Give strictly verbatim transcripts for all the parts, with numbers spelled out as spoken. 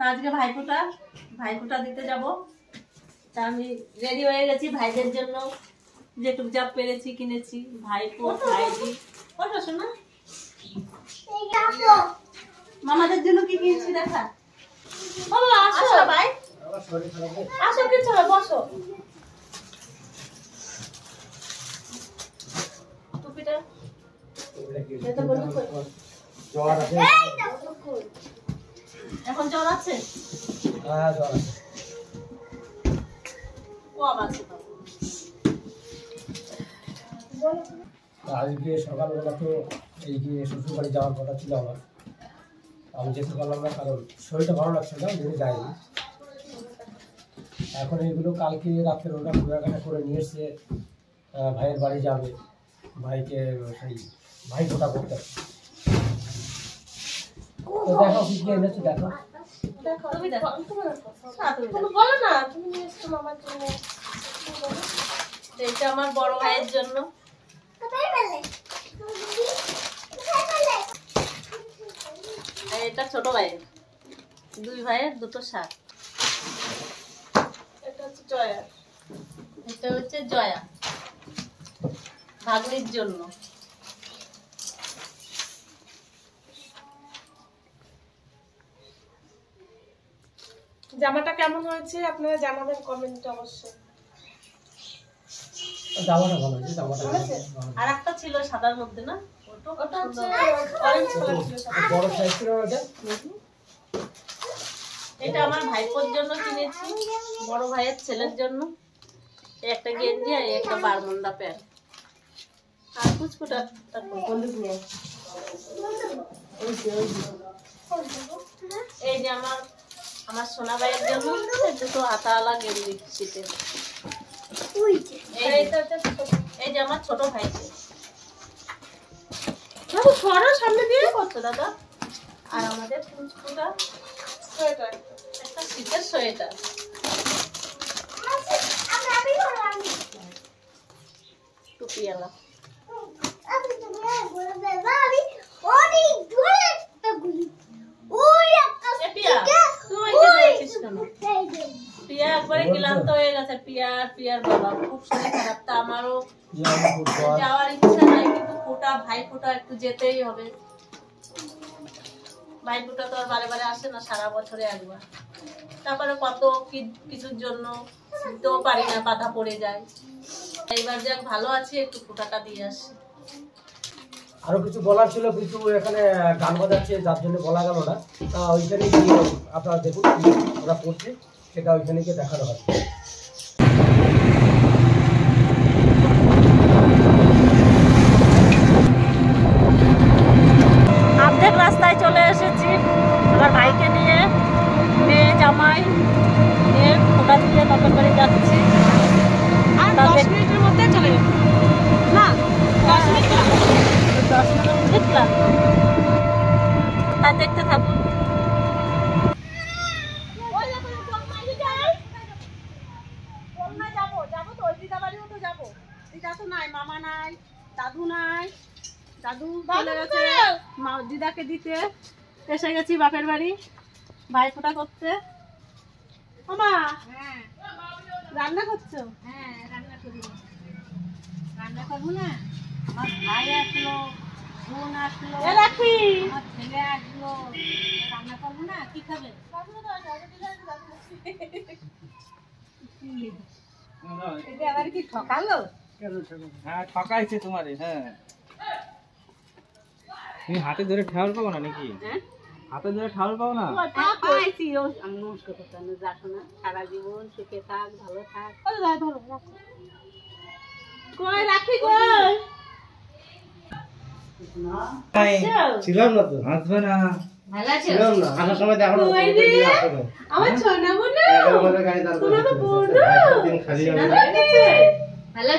তো আজকে ভাইফোঁটা ভাইফোঁটা দিতে যাব। তা আমি রেডি হয়ে গেছি ভাইদের জন্য, যেটুক যা পেরেছি কিনেছি। ভাইপো ভাইজি ওটা শোনা, মামাদের জন্য কি কিনেছি দেখা। বাবা আসো ভাই, আসো কিছু বসো। টুপিটা এটা বন্ধ কর, জ্বর আছে। এই দাও কই, এখন জ্বর আছে। হ্যাঁ জ্বর আছে, ও আওয়াজ দাও বলো। আজকে সকালবেলা তো এই যে শ্বশুর বাড়ি যাওয়ার কথা ছিল আমার, আমি যেতে পারলাম না কারণ শরীরটা ভালো লাগছে না, ঘুরে যায়নি। এখন এইগুলো কালকে রাত্রের ওটা ঘোরাঘাটা করে নিয়ে এসে ভাইয়ের বাড়ি যাবে, ভাইকে সেই ভাই ফোঁটা করতে। তো দেখো কি কি এনেছো, দেখো দেখো তুমি দেখো তুমি বলো না, তুমি নিয়ে এসছো মামার জন্য। এটা আমার বড় ভাইয়ের জন্য। কোথায় পেলে? কোথায় পেলে? এটা ছোট ভাইয়ের, দুই ভাইয়ের দুটো শাক। এটা হচ্ছে জয়া, এটা হচ্ছে জয়া ভাগ্নির জন্য। জামাটা কেমন হয়েছে আপনারা জানাবেন কমেন্টে অবশ্যই। জামাটা ভালো হয়েছে, জামাটা ভালো হয়েছে। আরেকটা ছিল সাদার মধ্যে না, ওটা ওটা হচ্ছে অরেঞ্জ কালার ছিল, বড় সাইজ ছিল ওটা। এটা আমার ভাইপোর জন্য কিনেছি, বড় ভাইয়ের ছেলের জন্য। একটা গেঞ্জি আর একটা বারমুন্ডা প্যান্ট। আর কুচকুটা বন্দুক নিয়ে এই যে আমার আমার সোনা ভাইয়ের জন্য দুটো আতাওয়ালা গেঞ্জি শীতের। এই যে আমার ছোট ভাইকে সরা সামনে দিয়ে করতো দাদা। আর আমাদের কুচকুটা সোয়েটার, একটা শীতের সোয়েটার। টুপিওয়ালা ভাইফোঁটা তো আর বারে বারে আসে না, সারা বছরে একবার। তারপরে কত কিছুর জন্য তো পারি না, বাধা পড়ে যায়। এইবার যাক ভালো আছে, একটু ফোঁটাটা দিয়ে আসি। আরো কিছু বলার ছিল কিন্তু এখানে গান বাজাচ্ছে যার জন্য বলা গেল না। তা ওইখানে আপনারা দেখুন ওরা পড়ছে, সেটা ওইখানে গিয়ে দেখানো হয়। অর্ধেক রাস্তায় চলে এসেছি, এবার ভাইকে নিয়ে মেয়ে জামাই নিয়ে ফোঁটা দিয়ে নতুন করে যাচ্ছি। আর দশ মিনিটের মধ্যে চলে যাবো না, দশ মিনিট তা দেখতে থাকুন। মামা নাই, দাদু নাই, দাদু চলে গেছে দিদাকে দিতে। এসে গেছি বাপের বাড়ি ভাইফোঁটা করতে। মামা রান্না করছো? হ্যাঁ রান্না করি। রান্না করবো না, আমার ভাই আসলো, বোন আসলো, আমার ছেলে আসলো, রান্না করবো না। কি খাবে? এটা আবার কি ঠকালো? হ্যাঁ ঠকাইছে তোমারে। হ্যাঁ তুমি হাতে ধরে ঠাউর পাবো না নাকি? হাতে ধরে ঠাউর পাবো না। আমি নমস্কার করতাম না, যাক না সারা জীবন সুখে থাক, ভালো থাক। কই রাখি কই ছিলাম না তো হাসবে না, ছিলাম না হাসার সময় তো এখন আমার ছোনা বোনা দিন খালি হবে। আমার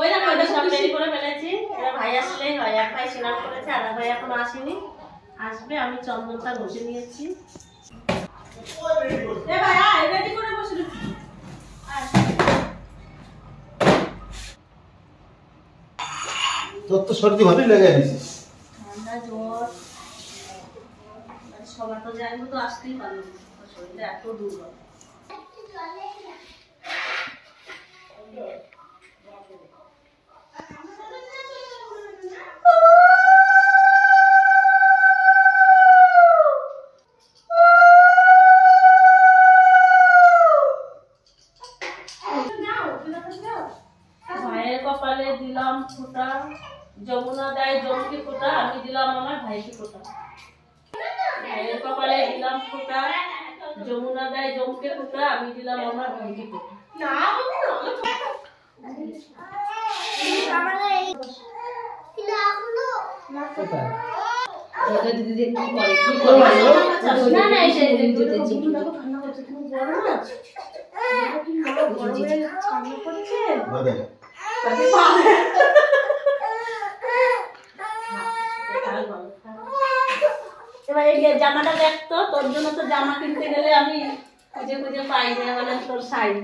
ওই না ওইটা সব রেডি করে ফেলেছি, এরা ভাই আসলেই হয়, এক ভাই স্নান করেছে, আর ভাই এখনো আসেনি, আসবে। আমি চন্দনটা ঘষে নিয়েছি। এ ভাই আয়, রেডি করে বসে রে, আয়। তোর তো সর্দি ভালোই লাগাই দিছিস, ঠান্ডা জ্বর সবার তো যাইবো, তো আসতেই পারবো না, শরীরটা এত দুর্বল। ভাইয়ের কপালে দিলাম ফোঁটা, যমুনা দেয় যমকে ফোঁটা, আমি দিলাম আমার ভাইকে ফোঁটা। ভাইয়ের কপালে দিলাম ফোঁটা, যমুনা দেয় যমকে ফোঁটা, আমি দিলাম আমার ভাইকে ফোঁটা। না জামাটা দেখ তো, তোর জন্য তো জামা কিনতে গেলে আমি খুঁজে খুঁজে পাই না, মানে তোর সাইজ।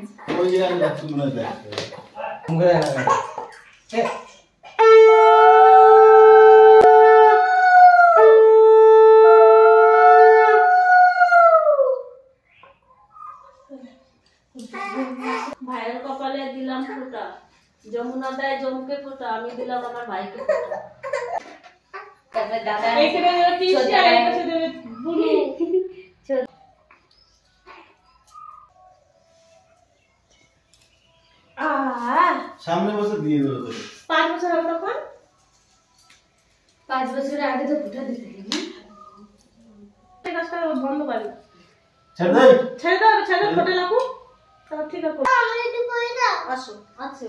ভাইয়ের কপালে দিলাম ফোঁটা, যমুনা দেয় জমকে ফোঁটা, আমি দিলাম আমার ভাইকে ফোঁটা। সামনে বছর দিয়ে দেবো তোকে, পাঁচ বছর হবে তখন, পাঁচ বছরের আগে তো ফোঁটা দিতে বন্ধ করি, ছেড়ে দাও ছেড়ে দাও ছেড়ে দাও ফোঁটা লাগু। ঠিক আছে, আমার একটু কই দাও। আসো আচ্ছা,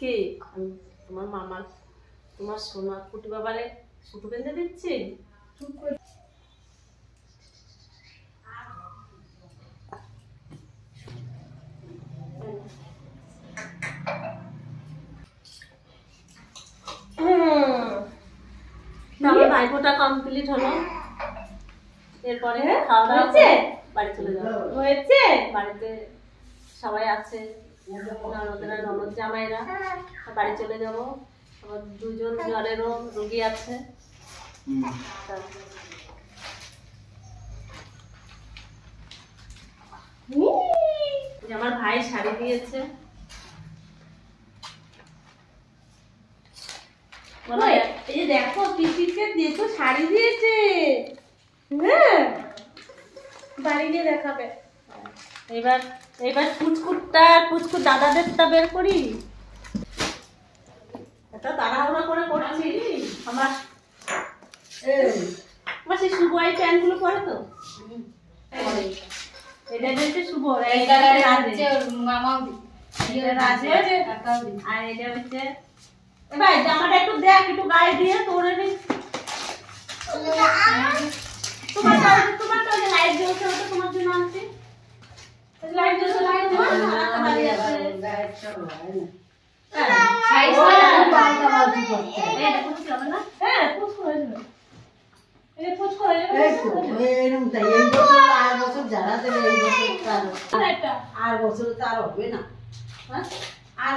কে তোমার মামা তোমার সোনা কুটি বাবারে সুতো বেঁধে দিচ্ছে। আমার ভাইফোঁটা কমপ্লিট হলো, এরপরে খাওয়া দাওয়া হচ্ছে, বাড়ি চলে যাওয়া হয়েছে। বাড়িতে সবাই আছে, ননদ জামাইরা, বাড়ি চলে যাবো। আমার দুজন জ্বরেরও রোগী আছে, আমার ভাই শাড়ি দিয়েছে, এই দেখো পিসিকে দিয়েছে, শাড়ি দিয়েছে, হ্যাঁ বাড়ি গিয়ে দেখাবে। এবার এবার পুচকুটটা পুচকুট দাদাদেরটা বের করি, এটা তাড়াহুড়া করে করছি। আমার আমার সেই শুভ এই প্যান্টগুলো পরে তো, এটা হচ্ছে শুভ, এটা রাজে ওর মামাও দি, এটা রাজে কাকাও দি, আর এটা হচ্ছে এ ভাই জামাটা একটু দেখ, একটু গায়ে দিয়ে তোরে নি, তোমার তোমার তো লাইট জ্বলছে, ওটা তোমার জন্য আছে। আর বছর তো আর হবে না, আর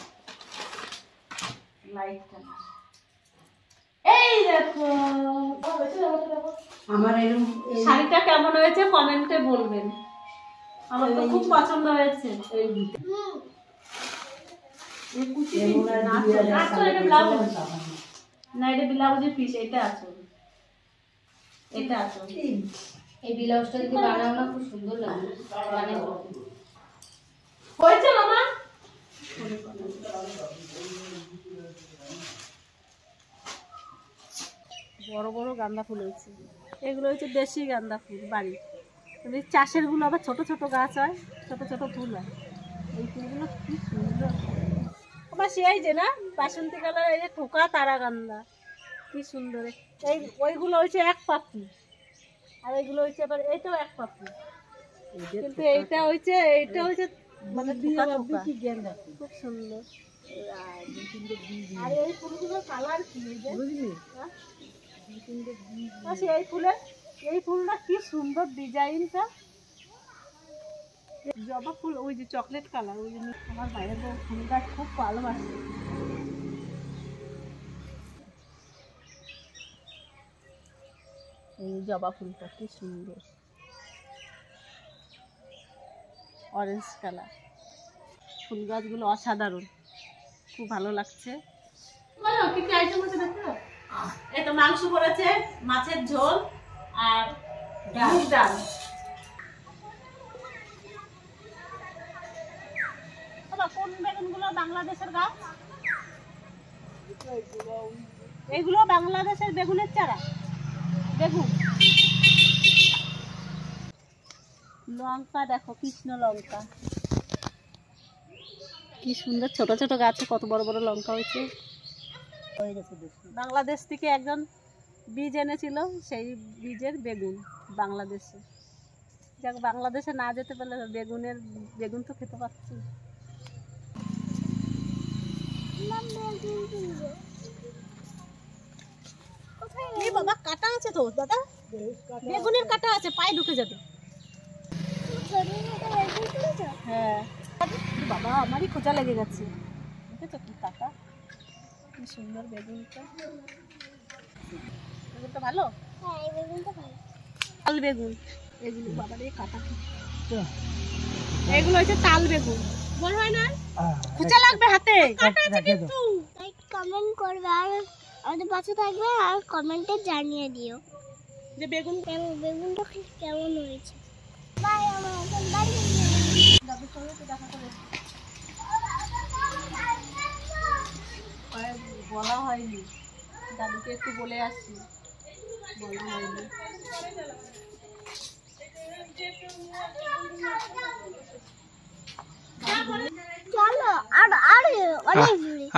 লাইকটা এই দেখো। আমার এই শাড়িটা কেমন হয়েছে কমেন্টে বলবেন। আমার তো খুব পছন্দ হয়েছে। এই এই কুচি না আসলে এটা ব্লাউজ না, এটা ব্লাউজের পিস, এটা আছে, এটা আছে। এই ব্লাউজটা যদি বানাও না খুব সুন্দর লাগে, মানে হয়েছে মামা। বড় বড় গাঁদা ফুল হয়েছে, এগুলো হচ্ছে দেশি গাঁদা ফুল বাড়ি চাষের গুলো। আবার ছোট ছোট গাছ হয়, ছোট ছোট ফুল হয়, এই ফুলগুলো কি সুন্দর। আমার সেই যে না বাসন্তী কালার, এই যে ঠোকা তারা গান্দা কি সুন্দর। এই ওইগুলো হচ্ছে এক পাপড়ি, আর এইগুলো হচ্ছে আবার এইটাও এক পাপড়ি, কিন্তু এইটা হচ্ছে এইটা হচ্ছে মানে কি গেন্দা খুব সুন্দর। আর এই ফুলগুলোর কালার কি বুঝলি, এই ফুলের এই ফুলটা কি সুন্দর ডিজাইনটা। জবা ফুল ওই যে চকলেট কালার, ওই জন্য আমার বাইরের ফুল গাছ খুব ভালোবাসে। এই জবা ফুলটা কি সুন্দর অরেঞ্জ কালার, ফুল গাছগুলো অসাধারণ, খুব ভালো লাগছে। কি কি আইটেম আছে দেখো, এটা মাংস করেছে, মাছের ঝোল আর ডাল ডাল। কোন বেগুনগুলো বাংলাদেশের গাছ? এগুলো বাংলাদেশের বেগুনের চারা, বেগুন। লঙ্কা দেখো, কৃষ্ণ লঙ্কা কি সুন্দর, ছোট ছোট গাছে কত বড় বড় লঙ্কা হয়েছে। বাংলাদেশ থেকে একজন বীজ এনেছিল, সেই বীজের বেগুন বাংলাদেশে। যাক বাংলাদেশে না যেতে পারলে বেগুনের বেগুন তো খেতে পাচ্ছি। বাবা কাটা আছে তো দাদা, বেগুনের কাটা আছে, পায়ে ঢুকে যাবে। হ্যাঁ বাবা আমারই খোঁজা লেগে গেছে, দেখেছো কি কাটা, কি সুন্দর বেগুনটা। বেগুনটা ভালো, হ্যাঁ এই বেগুনটা ভালো, তাল বেগুন। এগুলো বাবা দিয়ে কাটা, এগুলো হচ্ছে তাল বেগুন, বড় হয় না, খোঁচা লাগবে হাতে, কাটা আছে কিন্তু। লাইক কমেন্ট করবে আর আমাদের পাশে থাকবে, আর কমেন্টে জানিয়ে দিও যে বেগুন কেমন, বেগুনটা কেমন হয়েছে। বাই আমার এখন বাড়ি যাবে, চলো তো দেখা করব। বলা হয়নি দাদুকে, একটু বলে আসছি, বলা হয়নি।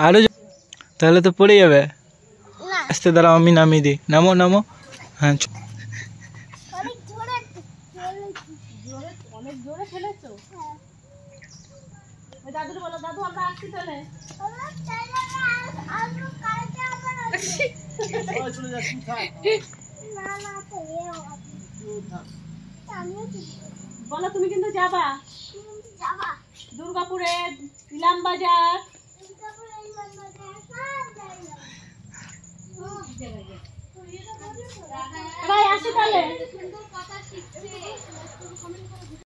আরো তাহলে তো পড়ে যাবে, আস্তে দাঁড়াও আমি নামিয়ে দিই। নামো নামো, হ্যাঁ অনেক জোরে ফেলেছো। দাদু বলো দাদু আমরা আসছি, তাহলে বলো তুমি কিন্তু যাবা দুর্গাপুরে ইলাম বাজার। ভাই আসি তাহলে।